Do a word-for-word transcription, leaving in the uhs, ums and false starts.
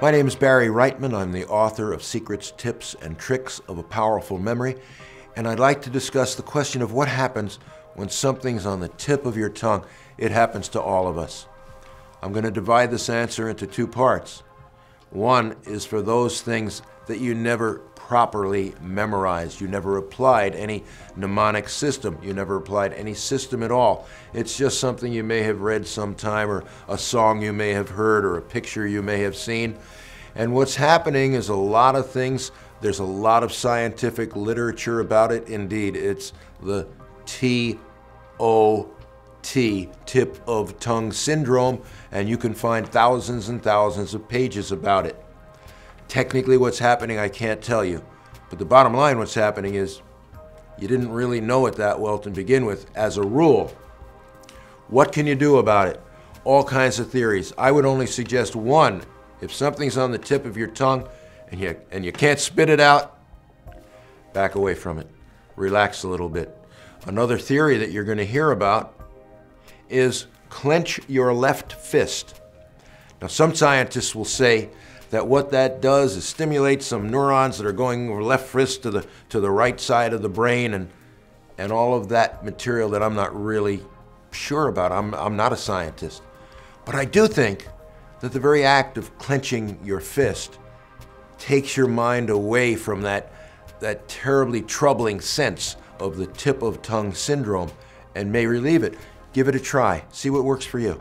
My name is Barry Reitman. I'm the author of Secrets, Tips, and Tricks of a Powerful Memory, and I'd like to discuss the question of what happens when something's on the tip of your tongue. It happens to all of us. I'm going to divide this answer into two parts. One is for those things that you never properly memorized. You never applied any mnemonic system. You never applied any system at all. It's just something you may have read sometime, or a song you may have heard, or a picture you may have seen. And what's happening is a lot of things. There's a lot of scientific literature about it. Indeed, it's the T O T, tip of tongue syndrome, and you can find thousands and thousands of pages about it. Technically what's happening I can't tell you, but the bottom line what's happening is you didn't really know it that well to begin with as a rule. What can you do about it? All kinds of theories. I would only suggest one. If something's on the tip of your tongue and you, and you can't spit it out, back away from it. Relax a little bit. Another theory that you're going to hear about is clench your left fist. Now some scientists will say that what that does is stimulate some neurons that are going over left wrist to the, to the right side of the brain, and, and all of that material that I'm not really sure about. I'm, I'm not a scientist. But I do think that the very act of clenching your fist takes your mind away from that, that terribly troubling sense of the tip of tongue syndrome and may relieve it. Give it a try. See what works for you.